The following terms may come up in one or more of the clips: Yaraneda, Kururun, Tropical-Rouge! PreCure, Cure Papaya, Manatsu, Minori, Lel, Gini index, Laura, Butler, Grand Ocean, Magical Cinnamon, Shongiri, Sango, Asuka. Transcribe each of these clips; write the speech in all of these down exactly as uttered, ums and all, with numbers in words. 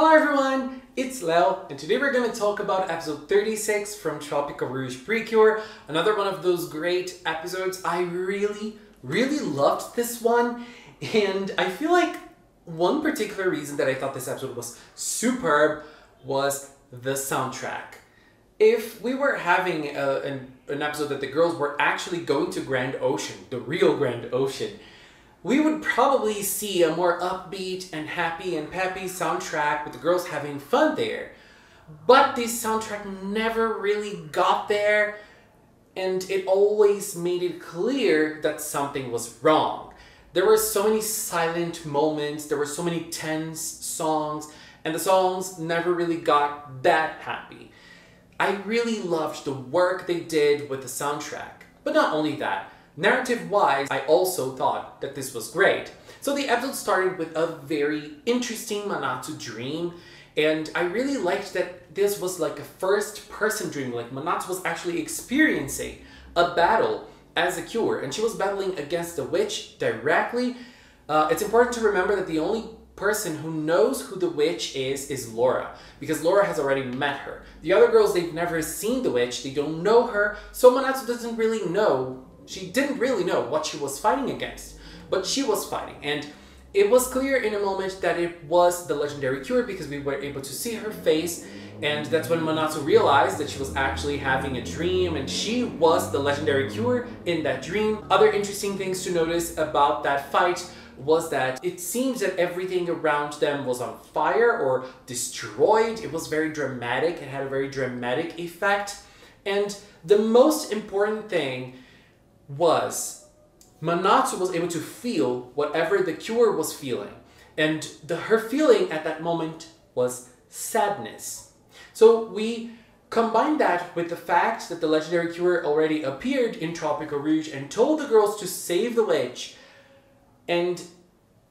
Hello everyone, it's Lel, and today we're going to talk about episode thirty-six from Tropical-Rouge! PreCure, another one of those great episodes. I really, really loved this one, and I feel like one particular reason that I thought this episode was superb was the soundtrack. If we were having a, an, an episode that the girls were actually going to Grand Ocean, the real Grand Ocean, we would probably see a more upbeat and happy and peppy soundtrack with the girls having fun there. But this soundtrack never really got there, and it always made it clear that something was wrong. There were so many silent moments, there were so many tense songs, and the songs never really got that happy. I really loved the work they did with the soundtrack, but not only that. Narrative-wise, I also thought that this was great. So the episode started with a very interesting Manatsu dream, and I really liked that this was like a first-person dream, like Manatsu was actually experiencing a battle as a cure, and she was battling against the witch directly. Uh, it's important to remember that the only person who knows who the witch is is Laura, because Laura has already met her. The other girls, they've never seen the witch, they don't know her, so Manatsu doesn't really know She didn't really know what she was fighting against, but she was fighting, and it was clear in a moment that it was the legendary cure because we were able to see her face, and that's when Manatsu realized that she was actually having a dream and she was the legendary cure in that dream. Other interesting things to notice about that fight was that it seems that everything around them was on fire or destroyed. It was very dramatic, it had a very dramatic effect, and the most important thing was Manatsu was able to feel whatever the cure was feeling, and the, her feeling at that moment was sadness. So we combine that with the fact that the legendary cure already appeared in Tropical-Rouge! And told the girls to save the witch, and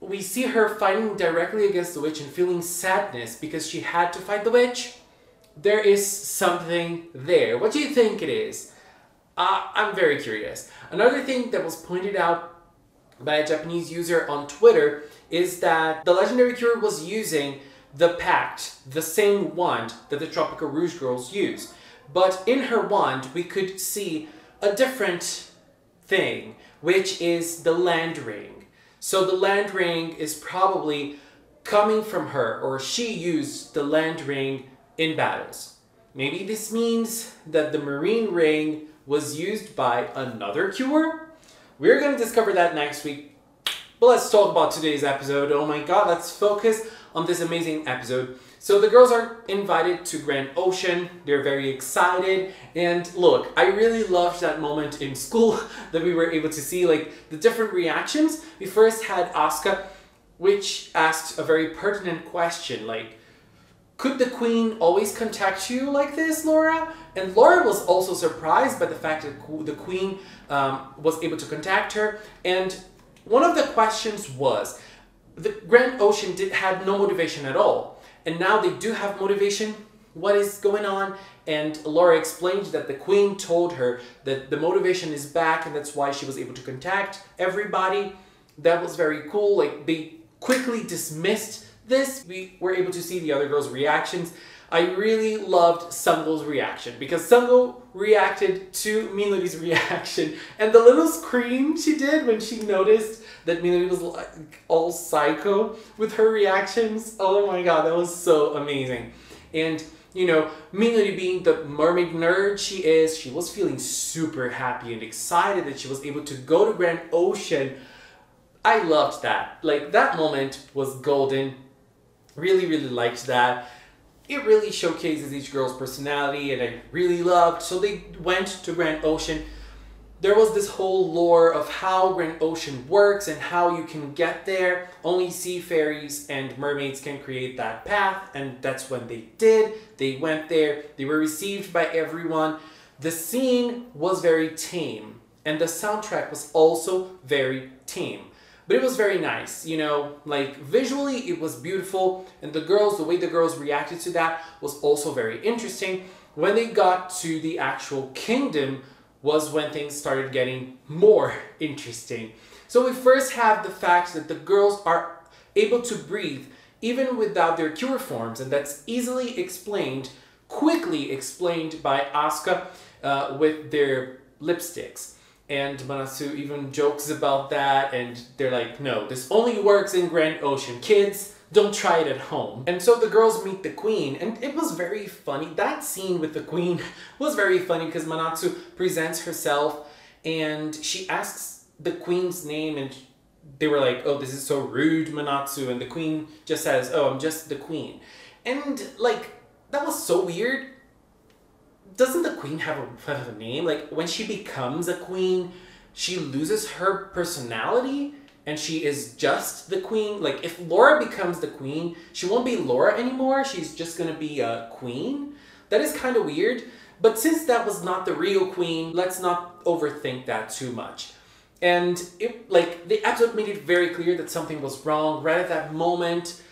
we see her fighting directly against the witch and feeling sadness because she had to fight the witch. There is something there. What do you think it is? Uh, I'm very curious. Another thing that was pointed out by a Japanese user on Twitter is that the legendary cure was using the pact, the same wand that the Tropical-Rouge! Girls use. But in her wand, we could see a different thing, which is the land ring. So the land ring is probably coming from her, or she used the land ring in battles. Maybe this means that the marine ring was used by another cure? We're gonna discover that next week, but let's talk about today's episode. Oh my god, let's focus on this amazing episode. So the girls are invited to Grand Ocean, they're very excited, and look, I really loved that moment in school that we were able to see, like, the different reactions. We first had Asuka, which asked a very pertinent question, like, could the queen always contact you like this, Laura? And Laura was also surprised by the fact that the queen um, was able to contact her. And one of the questions was, the Grand Ocean did had no motivation at all, and now they do have motivation. What is going on? And Laura explained that the queen told her that the motivation is back, and that's why she was able to contact everybody. That was very cool. Like, they quickly dismissed this. We were able to see the other girls' reactions. I really loved Sango's reaction because Sango reacted to Minori's reaction, and the little scream she did when she noticed that Minori was like all psycho with her reactions. Oh my god, that was so amazing. And you know, Minori being the mermaid nerd she is, she was feeling super happy and excited that she was able to go to Grand Ocean. I loved that. Like, that moment was golden. Really, really liked that. It really showcases each girl's personality, and I really loved. So they went to Grand Ocean. There was this whole lore of how Grand Ocean works and how you can get there. Only sea fairies and mermaids can create that path, and that's when they did. They went there. They were received by everyone. The scene was very tame, and the soundtrack was also very tame. But it was very nice, you know, like, visually it was beautiful, and the girls, the way the girls reacted to that was also very interesting. When they got to the actual kingdom was when things started getting more interesting. So we first have the fact that the girls are able to breathe even without their cure forms, and that's easily explained, quickly explained by Asuka uh, with their lipsticks. And Manatsu even jokes about that, and they're like, no, this only works in Grand Ocean. Kids, don't try it at home. And so the girls meet the queen, and it was very funny. That scene with the queen was very funny because Manatsu presents herself and she asks the queen's name, and they were like, oh, this is so rude, Manatsu. And the queen just says, oh, I'm just the queen. And like, that was so weird. Doesn't the queen have a, have a name? Like, when she becomes a queen, she loses her personality and she is just the queen. Like, if Laura becomes the queen, she won't be Laura anymore. She's just gonna be a queen. That is kind of weird. But since that was not the real queen, let's not overthink that too much. And it, like, the episode made it very clear that something was wrong right at that moment,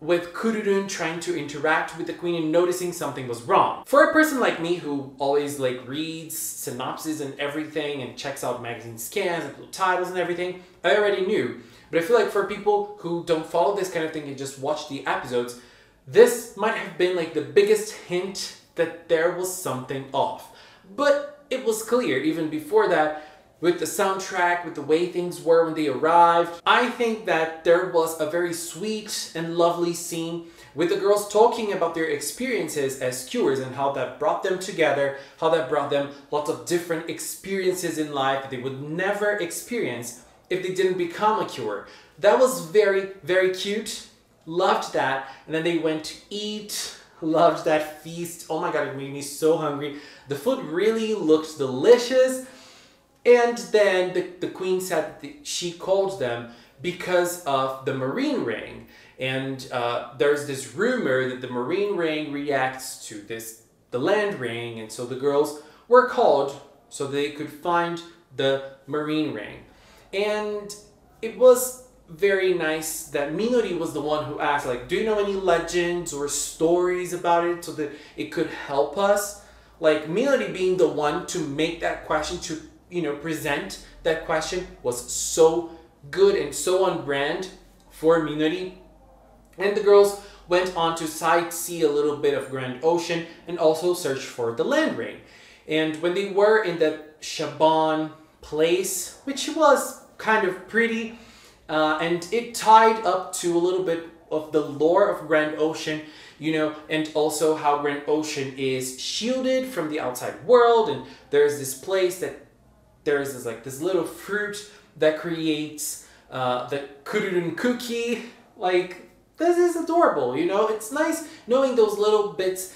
with Kururun trying to interact with the queen and noticing something was wrong. For a person like me who always like reads synopses and everything and checks out magazine scans and little titles and everything, I already knew. But I feel like for people who don't follow this kind of thing and just watch the episodes, this might have been like the biggest hint that there was something off. But it was clear even before that, with the soundtrack, with the way things were when they arrived. I think that there was a very sweet and lovely scene with the girls talking about their experiences as cures and how that brought them together, how that brought them lots of different experiences in life that they would never experience if they didn't become a cure. That was very, very cute. Loved that. And then they went to eat. Loved that feast. Oh my God, it made me so hungry. The food really looked delicious. And then the, the queen said that she called them because of the marine ring. And uh, there's this rumor that the marine ring reacts to this, the land ring. And so the girls were called so they could find the marine ring. And it was very nice that Minori was the one who asked, like, do you know any legends or stories about it so that it could help us? Like, Minori being the one to make that question, to you know, present that question, was so good and so on brand for Minori. And the girls went on to sightsee a little bit of Grand Ocean and also search for the land ring. And when they were in the Shaban place, which was kind of pretty, uh, and it tied up to a little bit of the lore of Grand Ocean, you know, and also how Grand Ocean is shielded from the outside world, and there's this place that there's this, like, this little fruit that creates uh, the Kururun cookie. Like, this is adorable, you know? It's nice knowing those little bits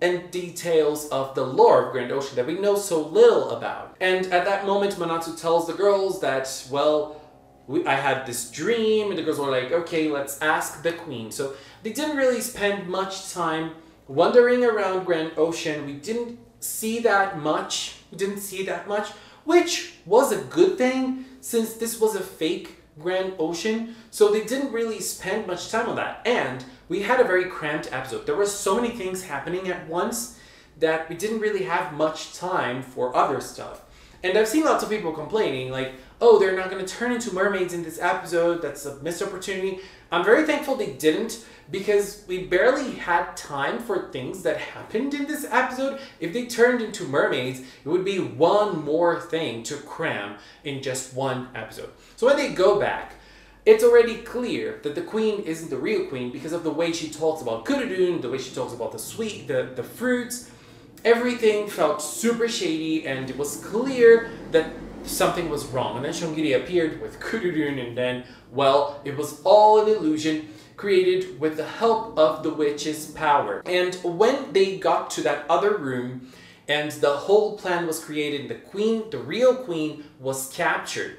and details of the lore of Grand Ocean that we know so little about. And at that moment, Manatsu tells the girls that, well, we, I had this dream, and the girls were like, okay, let's ask the queen. So they didn't really spend much time wandering around Grand Ocean. We didn't see that much. We didn't see that much. Which was a good thing, since this was a fake Grand Ocean, so they didn't really spend much time on that. And we had a very cramped episode. There were so many things happening at once that we didn't really have much time for other stuff. And I've seen lots of people complaining, like, oh, they're not going to turn into mermaids in this episode, that's a missed opportunity. I'm very thankful they didn't, because we barely had time for things that happened in this episode. If they turned into mermaids, it would be one more thing to cram in just one episode. So when they go back, it's already clear that the queen isn't the real queen because of the way she talks about Kururun, the way she talks about the sweet, the, the fruits. Everything felt super shady, and it was clear that something was wrong. And then Shongiri appeared with Kururun, and then, well, it was all an illusion created with the help of the witch's power. And when they got to that other room and the whole plan was created, the queen, the real queen, was captured.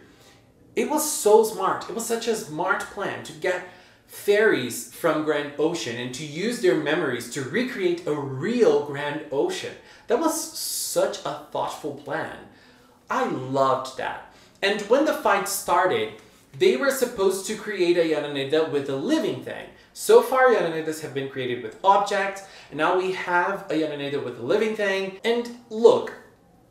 It was so smart. It was such a smart plan to get fairies from Grand Ocean and to use their memories to recreate a real Grand Ocean. That was such a thoughtful plan. I loved that. And when the fight started, they were supposed to create a Yaraneda with a living thing. So far, Yaranedas have been created with objects, and now we have a Yaraneda with a living thing. And look,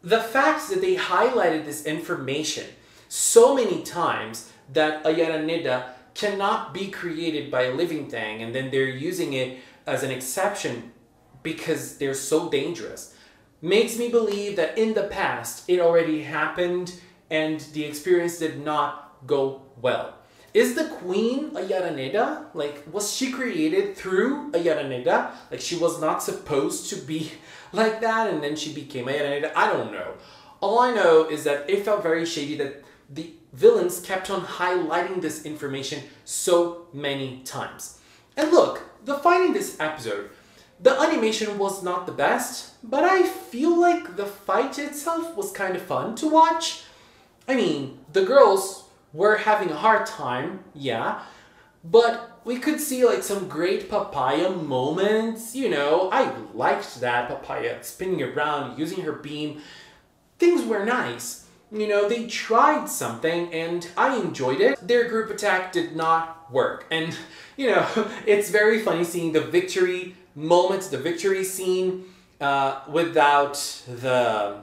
the fact that they highlighted this information so many times, that a Yaraneda cannot be created by a living thing, and then they're using it as an exception because they're so dangerous, makes me believe that in the past it already happened and the experience did not go well. Is the queen a Yaraneda? Like, was she created through a Yaraneda? Like, she was not supposed to be like that and then she became a Yaraneda? I don't know. All I know is that it felt very shady that the villains kept on highlighting this information so many times. And look, the fight in this episode, the animation was not the best, but I feel like the fight itself was kind of fun to watch. I mean, the girls were having a hard time, yeah, but we could see like some great papaya moments, you know. I liked that papaya spinning around, using her beam. Things were nice. You know, they tried something and I enjoyed it. Their group attack did not work. And, you know, it's very funny seeing the victory moments, the victory scene, uh, without the,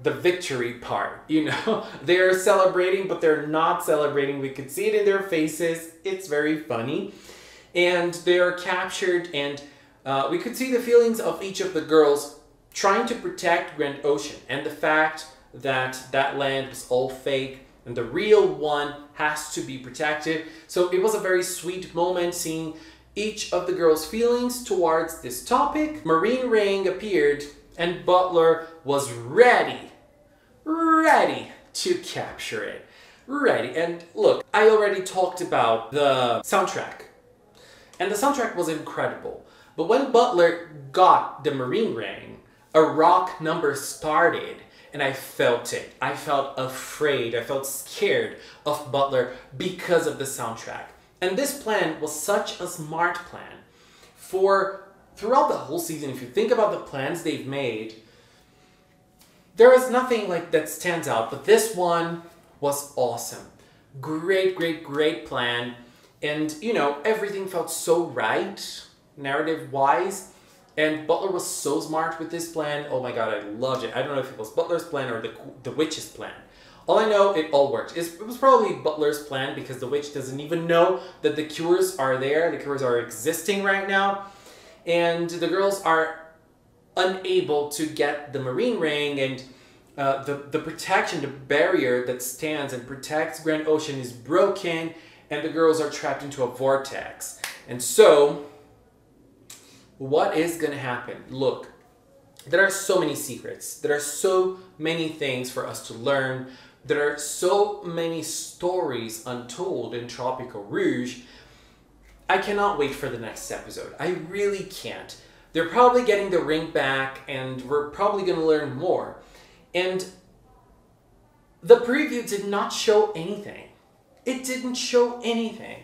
the victory part, you know. They're celebrating, but they're not celebrating. We could see it in their faces. It's very funny. And they are captured, and uh, we could see the feelings of each of the girls trying to protect Grand Ocean and the fact that that land was all fake and the real one has to be protected. So it was a very sweet moment seeing each of the girls' feelings towards this topic. Marine Ring appeared and Butler was ready, ready to capture it, ready. And look, I already talked about the soundtrack and the soundtrack was incredible. But when Butler got the Marine Ring, a rock number started. And I felt it. I felt afraid. I felt scared of Butler because of the soundtrack. And this plan was such a smart plan. For throughout the whole season, if you think about the plans they've made, there is nothing like that stands out. But this one was awesome. Great, great, great plan. And, you know, everything felt so right, narrative-wise. And Butler was so smart with this plan. Oh my god, I loved it. I don't know if it was Butler's plan or the, the witch's plan. All I know, it all worked. It's, it was probably Butler's plan because the witch doesn't even know that the cures are there. The cures are existing right now. And the girls are unable to get the Marine Ring, and uh, the, the protection, the barrier that stands and protects Grand Ocean is broken, and the girls are trapped into a vortex. And so, what is going to happen? Look, there are so many secrets. There are so many things for us to learn. There are so many stories untold in Tropical-Rouge. I cannot wait for the next episode. I really can't. They're probably getting the ring back and we're probably going to learn more. And the preview did not show anything. It didn't show anything.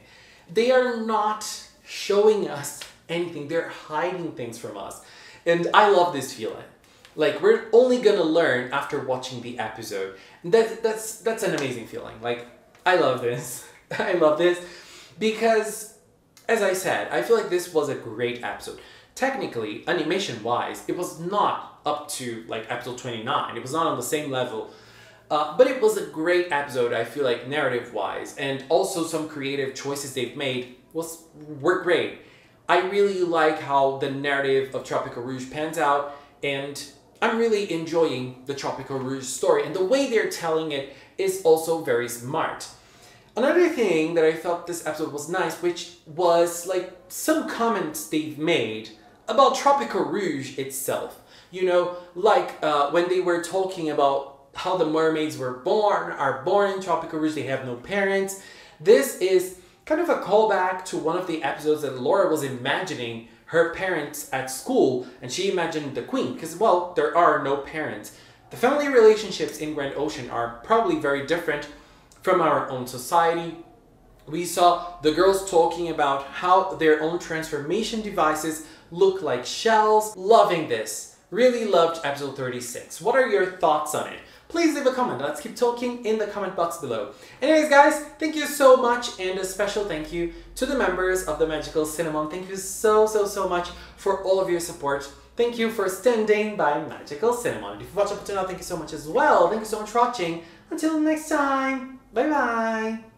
They are not showing us anything. They're hiding things from us. And I love this feeling. Like, we're only gonna learn after watching the episode. And that, that's, that's an amazing feeling. Like, I love this. I love this because, as I said, I feel like this was a great episode. Technically, animation-wise, it was not up to, like, episode twenty-nine. It was not on the same level. Uh, but it was a great episode, I feel like, narrative-wise. And also some creative choices they've made was, were great. I really like how the narrative of Tropical-Rouge pans out, and I'm really enjoying the Tropical-Rouge story, and the way they're telling it is also very smart. Another thing that I felt this episode was nice, which was like some comments they've made about Tropical-Rouge itself. You know, like uh, when they were talking about how the mermaids were born, are born in Tropical-Rouge, they have no parents. This is kind of a callback to one of the episodes that Laura was imagining her parents at school, and she imagined the queen, because, well, there are no parents. The family relationships in Grand Ocean are probably very different from our own society. We saw the girls talking about how their own transformation devices look like shells. Loving this. Really loved episode thirty-six. What are your thoughts on it? Please leave a comment. Let's keep talking in the comment box below. Anyways, guys, thank you so much, and a special thank you to the members of the Magical Cinnamon. Thank you so, so, so much for all of your support. Thank you for standing by Magical Cinnamon. If you've watched up to now, thank you so much as well. Thank you so much for watching. Until next time, bye-bye.